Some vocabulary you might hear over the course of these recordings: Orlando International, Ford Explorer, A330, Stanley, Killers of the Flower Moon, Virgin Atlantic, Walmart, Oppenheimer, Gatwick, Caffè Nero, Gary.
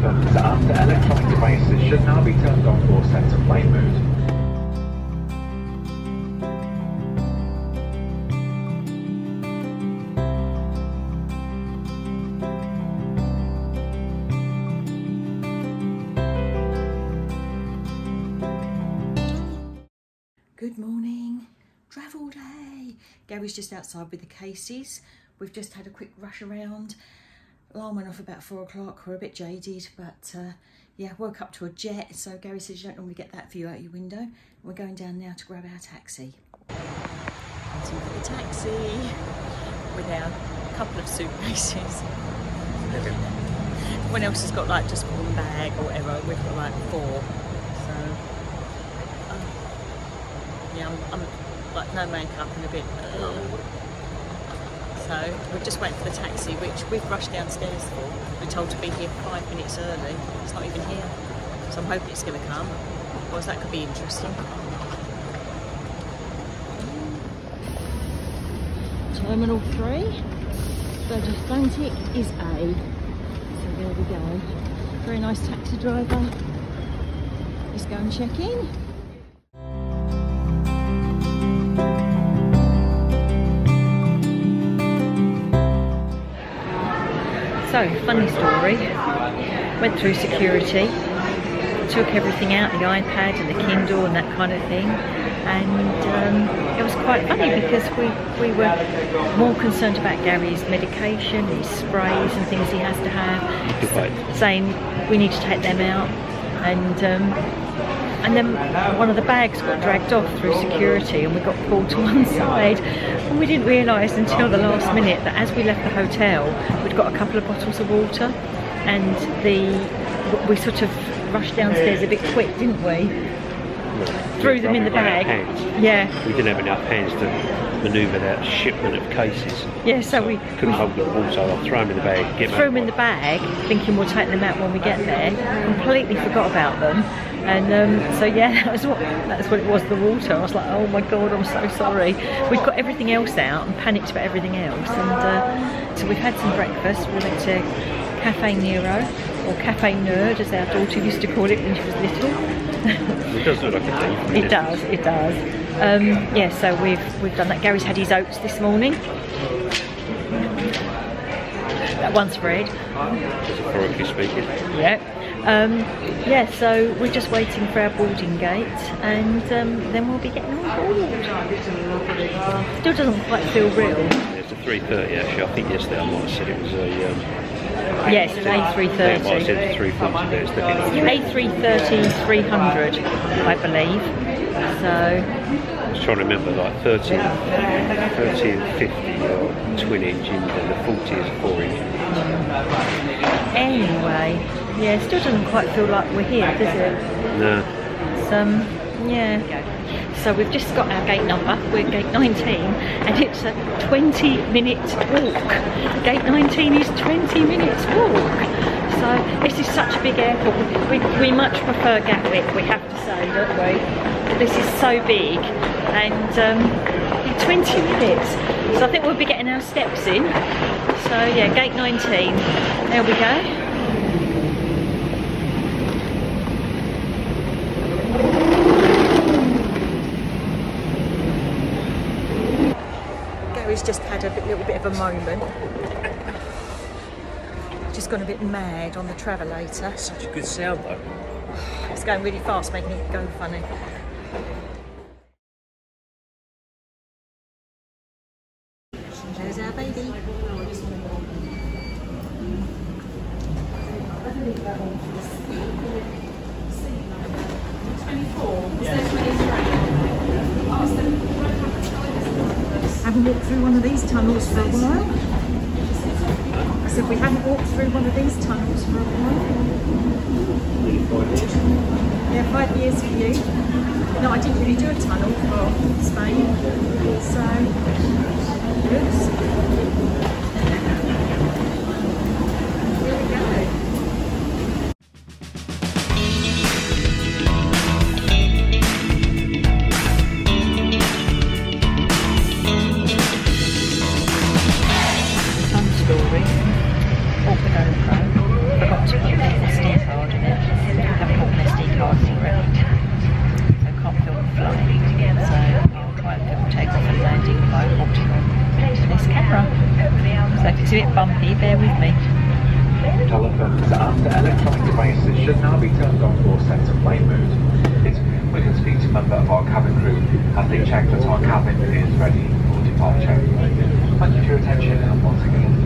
buttons and the electronic devices should now be turned on for set to flight mode. Good morning, travel day. Gary's just outside with the cases. We've just had a quick rush around. Alarm went off about 4 o'clock. We're a bit jaded, but yeah, woke up to a jet. So Gary says you don't normally get that view out your window. We're going down now to grab our taxi. Waiting for the taxi with our couple of suitcases. Everyone else has got like just one bag or whatever. We've got like four. I'm like no makeup and a bit so we've just waited for the taxi, which we've rushed downstairs for. We're told to be here 5 minutes early. It's not even here, so I'm hoping it's going to come. Otherwise that could be interesting. Terminal 3, Virgin Atlantic is A, so there we go. Very nice taxi driver. Let's go and check in. So, funny story, went through security, took everything out, the iPad and the Kindle and that kind of thing, and it was quite funny because we were more concerned about Gary's medication, his sprays and things he has to have, saying we need to take them out, and then one of the bags got dragged off through security and we got pulled to one side, and we didn't realise until the last minute that as we left the hotel we'd got a couple of bottles of water, and we sort of rushed downstairs a bit quick, didn't we? No, threw them in the bag. Yeah, we didn't have enough hands to manoeuvre that shipment of cases. Yeah, so we couldn't hold the water. I'll throw them in the bag. Threw them in the bag, thinking we'll take them out when we get there. Completely forgot about them. And so yeah, that's what it was, the water. I was like, oh my god, I'm so sorry. We've got everything else out and panicked about everything else, and so we've had some breakfast. We went to Caffè Nero, or Caffè Nerd as our daughter used to call it when she was little. It does look like a thing. It does. Yeah, so we've done that. Gary's had his oats this morning. That one's Fred. Metaphorically speaking. Yep. Yeah, so we're just waiting for our boarding gate, and then we'll be getting on board. Still doesn't quite feel real. It's a 3:30 actually. I think yesterday I might have said it was a... yes, it's A330. I might have said 340, but it's the A330 300, I believe. So... I was trying to remember, like 30 and 50 are twin engines and the 40 is 4 engines. Anyway, yeah, it still doesn't quite feel like we're here, does it? No. It's, yeah. So we've just got our gate number. We're gate 19, and it's a 20-minute walk. Gate 19 is 20 minutes walk. So this is such a big airport. We much prefer Gatwick, we have to say, don't we? This is so big, and 20 minutes. So I think we'll be getting our steps in. So yeah, gate 19. There we go. Gary's just had a little bit of a moment. Just gone a bit mad on the travelator. Such a good sound though. It's going really fast, making it go funny. There's our baby. Haven't walked through one of these tunnels for a while. So we haven't walked through one of these tunnels for a while. 5 years. Yeah, 5 years for you. No, I didn't really do a tunnel for Spain. So, oops. Here we go. Forgot to unlock the stand. Master electronic devices should now be turned on for set to flight mode. It's we can speak to a member of our cabin crew as they check that our cabin is ready for departure. Thank you for your attention and once again.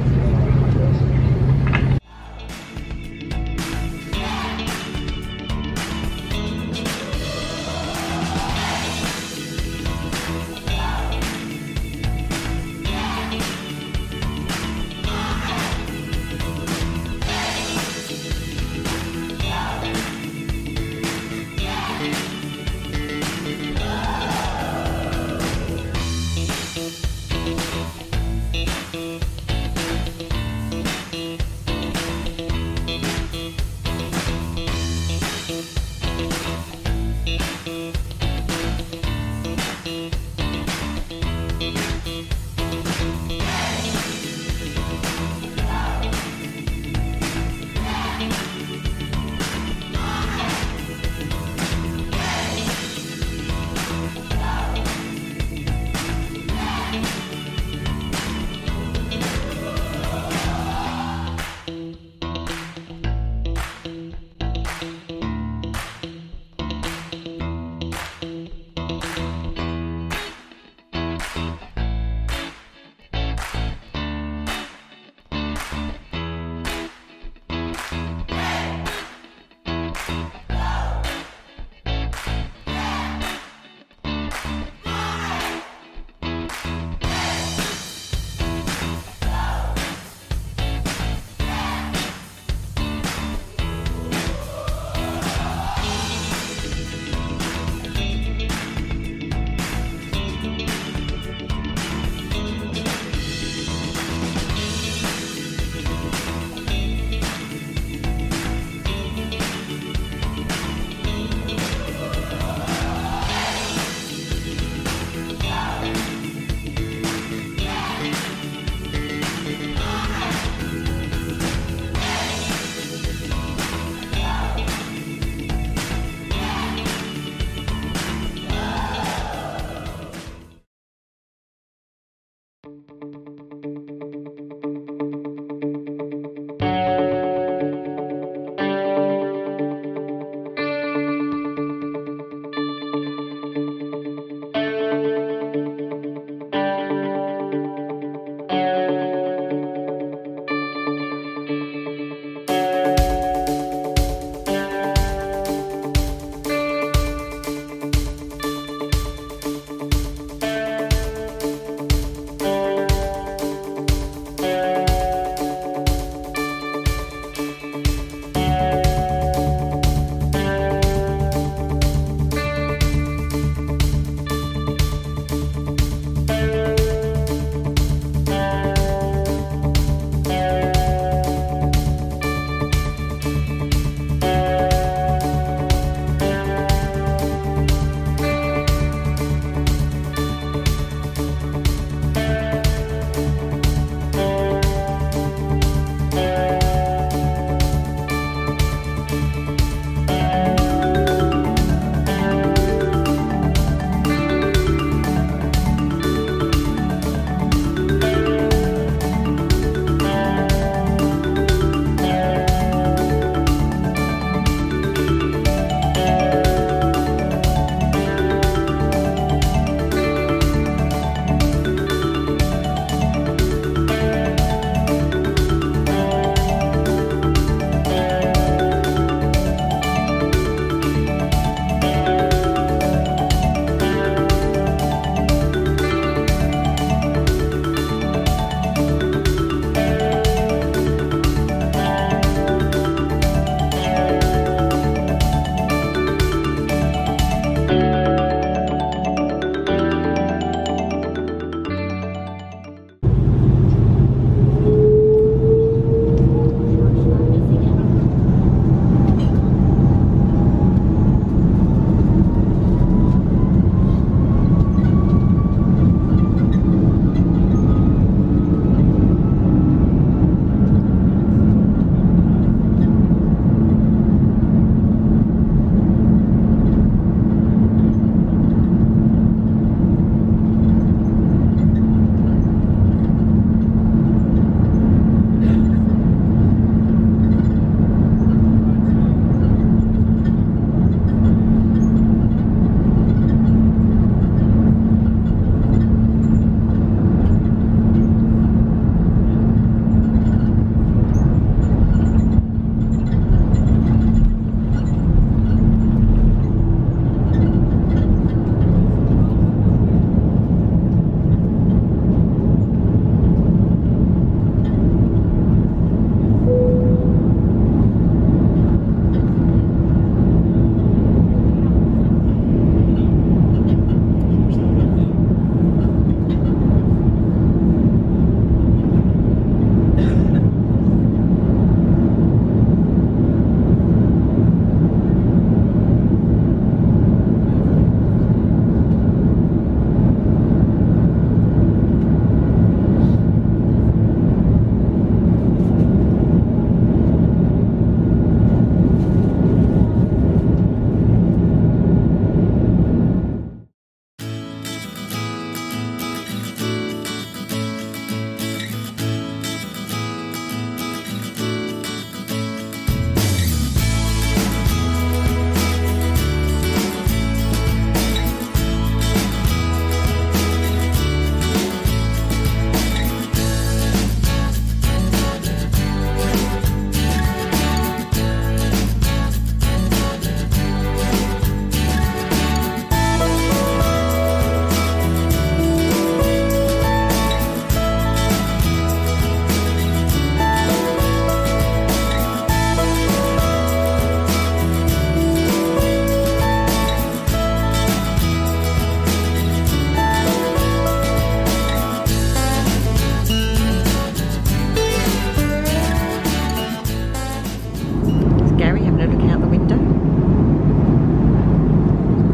scary having a look out the window.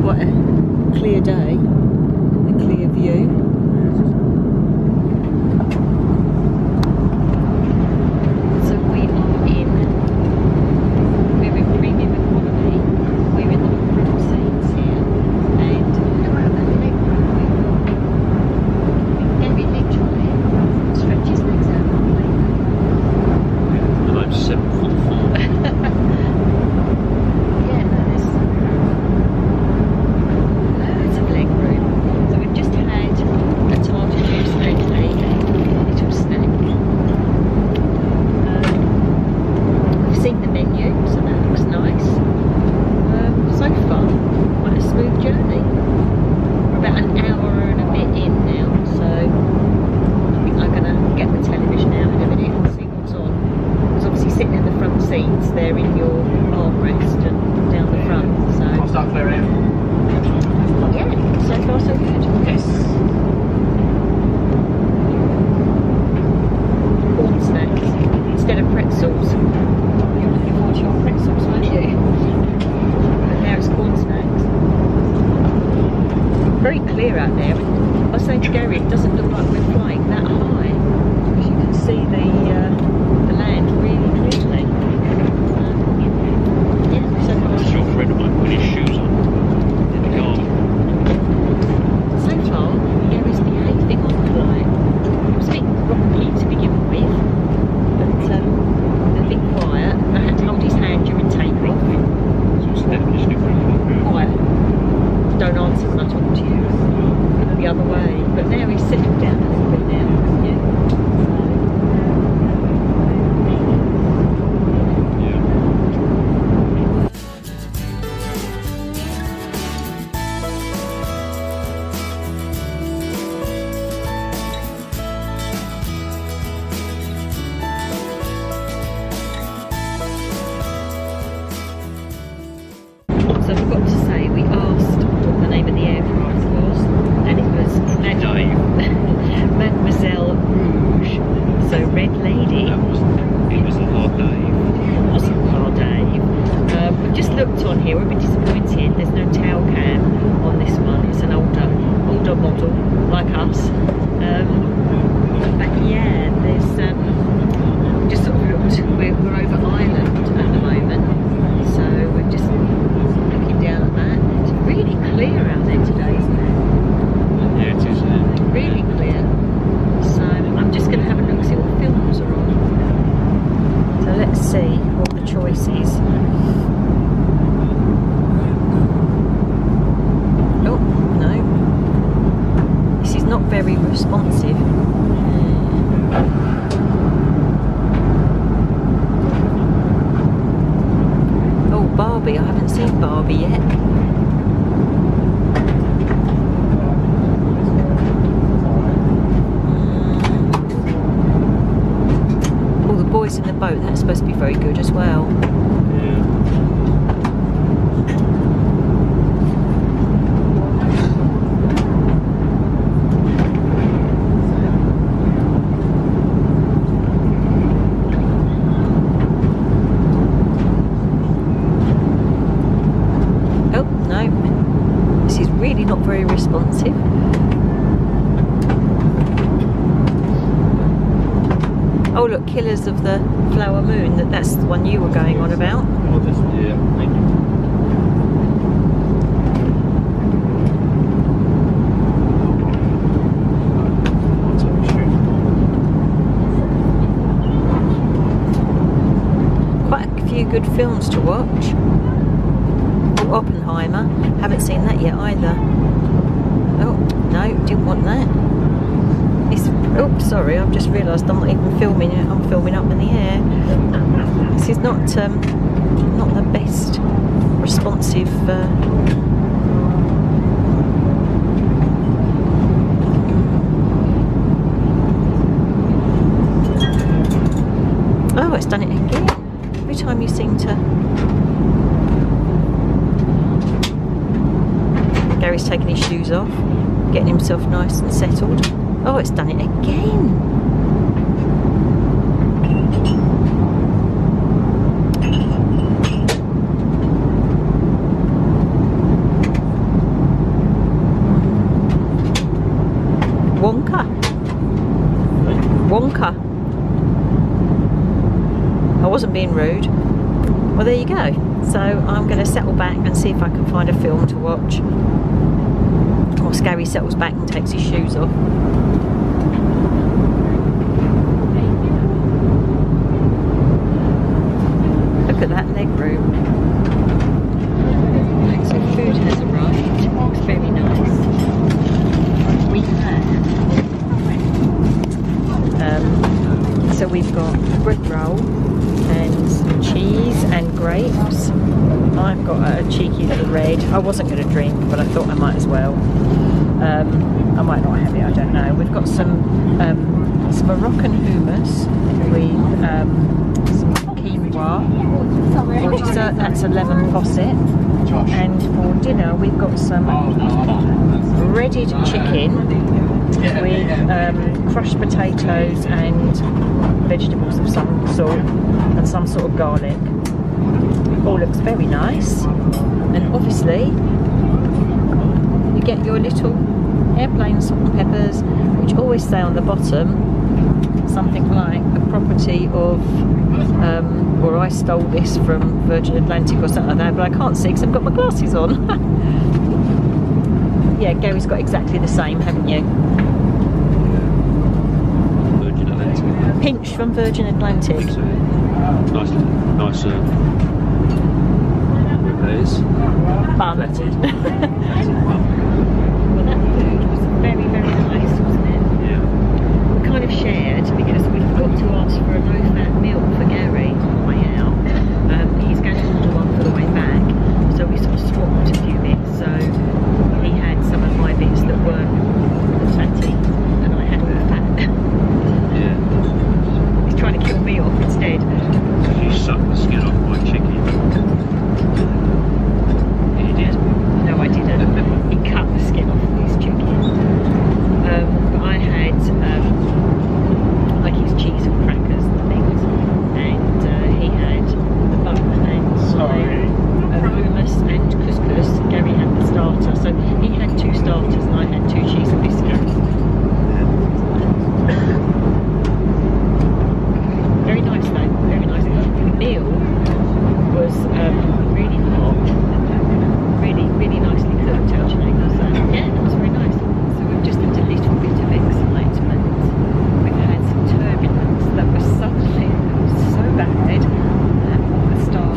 Quite a clear day, a clear view. Oh look, Killers of the Flower Moon, that's the one you were going on about. Oh, this, yeah, thank you. Quite a few good films to watch. Oh, Oppenheimer, haven't seen that yet either. Oh, no, didn't want that. Oops, sorry, I've just realised I'm not even filming it, I'm filming up in the air. This is not the best responsive... Oh, it's done it again. Every time you seem to... Gary's taking his shoes off, getting himself nice and settled. Oh, it's done it again. and being rude. Well, there you go. So I'm going to settle back and see if I can find a film to watch. Whilst Gary settles back and takes his shoes off. Look at that leg room. So food has arrived. It's very nice. We have. So we've got a brick roll and some cheese and grapes. I've got a cheeky little red. I wasn't going to drink, but I thought I might as well. I might not have it, I don't know. We've got some Moroccan hummus with some quinoa. For dessert, that's a lemon posset. And for dinner, we've got some breaded chicken with crushed potatoes and vegetables of some sort and some sort of garlic. All looks very nice, and obviously you get your little airplane salt and peppers, which always say on the bottom something like a property of or I stole this from Virgin Atlantic or something like that, but I can't see because I've got my glasses on. Yeah, Gary's got exactly the same, haven't you? Virgin Atlantic. Pinch from Virgin Atlantic. Nice bun. Well, that food was very, very nice, wasn't it? Yeah. We kind of shared because we forgot to ask for a low-fat meal for Gary on the way out. He's going to order one for the way back, so we sort of swapped a few bits. So he had some of my bits that weren't fatty, and I had all the fat. Yeah. He's trying to kill me off instead. So you suck the skin off my chicken. I didn't. He cut the skin off of his chicken. But I had like his cheese and crackers and things, and he had the bun and hummus and couscous. Gary had the starter, so he had two starters and I had two cheese and biscuits. Very nice though, very nice. The meal was really hot. Really nicely cooked, actually. So, yeah, that was very nice. So we've just had a little bit of excitement. We've had some turbulence that was suddenly so bad that all the staff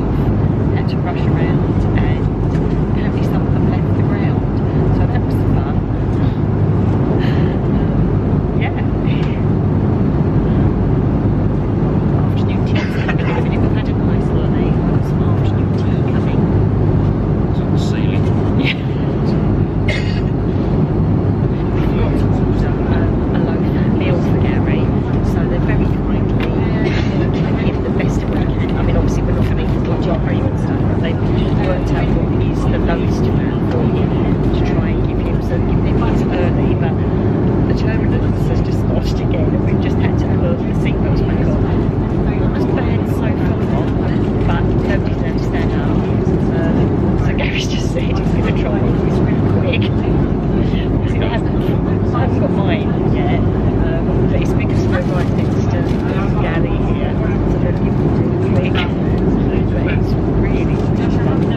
had to rush around, and apparently some of them left the ground. So that was fun. Yeah. Afternoon tea coming. We've had a nice holiday. We've got some afternoon tea coming. Ceiling. Yeah. We've got to order a low-fat meal for Gary, so they're very kindly trying to give the best we can. I mean, obviously we're not going to eat lots of cream and stuff, but they've worked out what is the lowest amount for him to try and give him. So they've given him nice early, but the turbulence has just started again, and we've just had to put the seatbelts back on. Not as bad so far, but nobody's there to stand up. So Gary's just said he's going to try it, it's really quick. I haven't got mine yet, but it's because we're right next to Gary here, so they'll give me really quick. But it's really fun.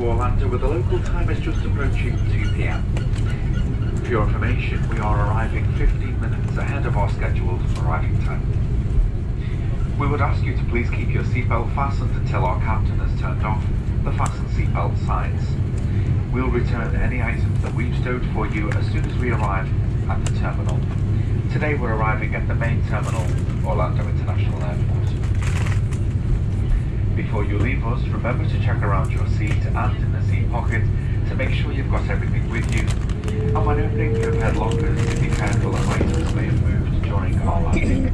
to Orlando with the local time is just approaching 2 p.m. For your information, we are arriving 15 minutes ahead of our scheduled arriving time. We would ask you to please keep your seatbelt fastened until our captain has turned off the fasten seatbelt signs. We'll return any items that we've stowed for you as soon as we arrive at the terminal. Today we're arriving at the main terminal, Orlando International Airport. Before you leave us, remember to check around your seat and in the seat pocket to make sure you've got everything with you. And when opening your overhead lockers, be careful of items may have moved during our landing.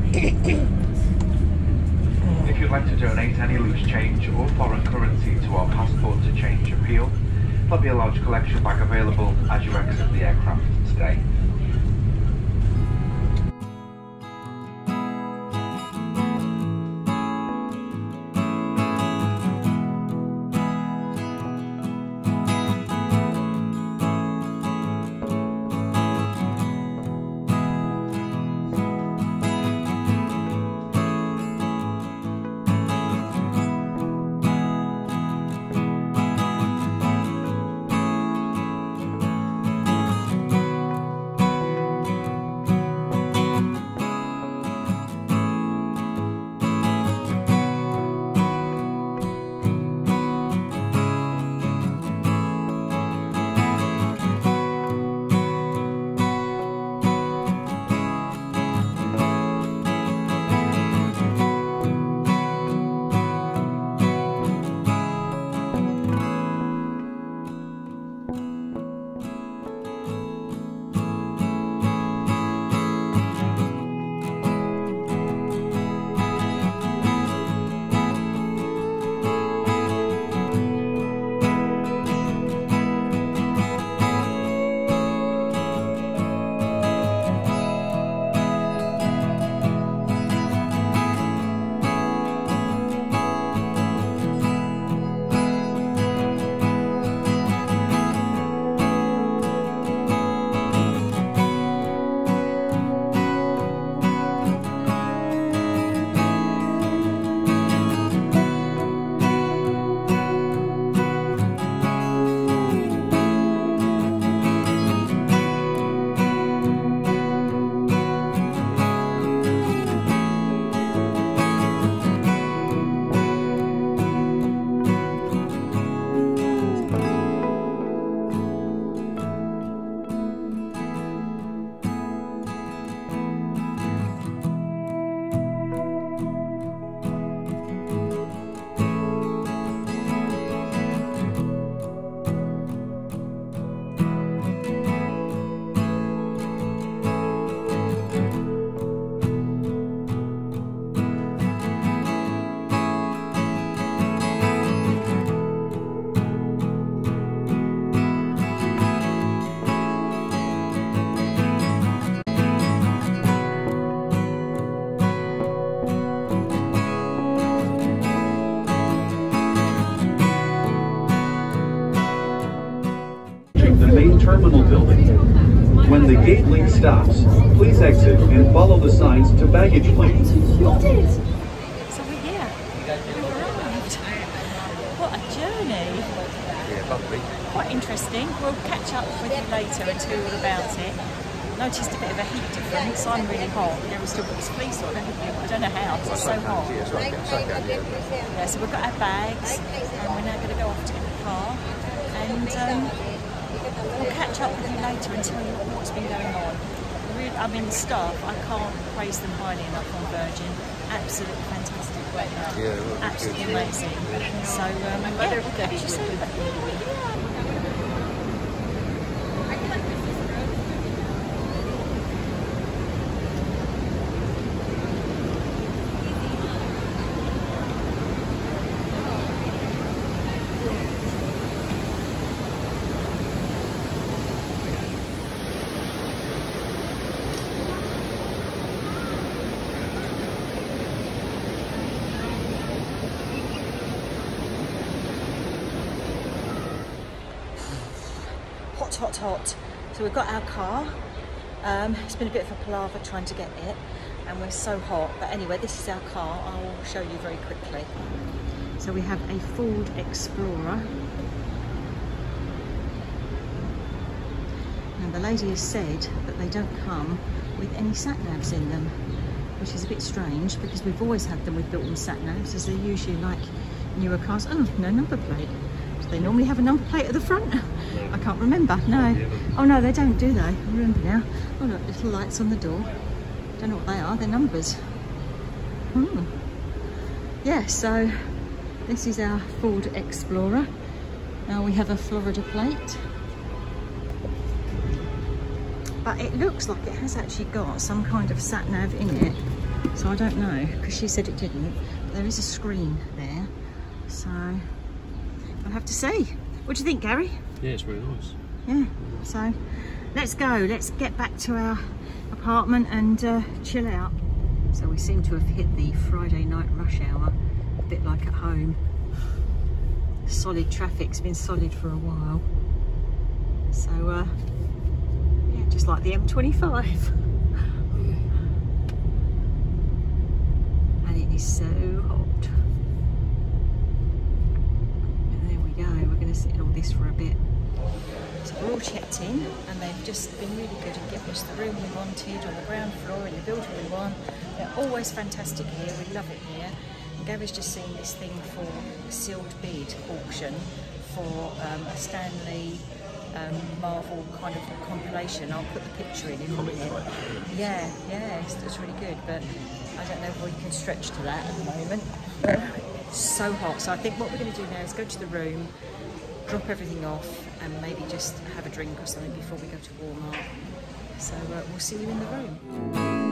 If you'd like to donate any loose change or foreign currency to our passport to change appeal, there'll be a large collection bag available as you exit the aircraft today. Terminal building. When the gate link stops, please exit and follow the signs to baggage claim. What is? So we're here. We've arrived. What a journey. Quite interesting. We'll catch up with you later and tell you all about it. Noticed a bit of a heat difference. I'm really hot. There was still got this fleece on. I don't know how. It's so hot. Yeah, so we've got our bags and we're now going to go off to get the car. And we'll catch up with you later and tell you what's been going on. I mean, the staff, I can't praise them highly enough on Virgin. Absolutely fantastic work. Yeah, absolutely amazing. So, yeah, we'll catch you soon. Hot, hot. So we've got our car. It's been a bit of a palaver trying to get it, and we're so hot. But anyway, this is our car. I'll show you very quickly. So we have a Ford Explorer. and the lady has said that they don't come with any sat navs in them, which is a bit strange because we've always had them with built-in sat navs, as they're usually like newer cars. Oh, no number plate. Do they normally have a number plate at the front? I can't remember. No. Oh no, they don't, do they? I remember now. Oh look, little lights on the door. Don't know what they are. They're numbers. Yeah. So this is our Ford Explorer. Now we have a Florida plate. But it looks like it has actually got some kind of sat nav in it, so I don't know, because she said it didn't. But there is a screen there, so I'll have to see. What do you think, Gary? Yeah, it's really nice. Yeah, so let's go. Let's get back to our apartment and chill out. So we seem to have hit the Friday night rush hour, a bit like at home. Solid traffic's been solid for a while. So just like the M25. And it is so hot. And there we go, we're going to sit in all this for a bit. So we're all checked in and they've just been really good in giving us the room we wanted on the ground floor in the building we want. They're always fantastic here, we love it here. And Gary's just seen this thing for a sealed bid auction for a Stanley Marvel kind of compilation. I'll put the picture in a minute. Yeah, yeah, it's really good, but I don't know if we can stretch to that at the moment. It's so hot, so I think what we're going to do now is go to the room, drop everything off, and maybe just have a drink or something before we go to Walmart. So we'll see you in the room.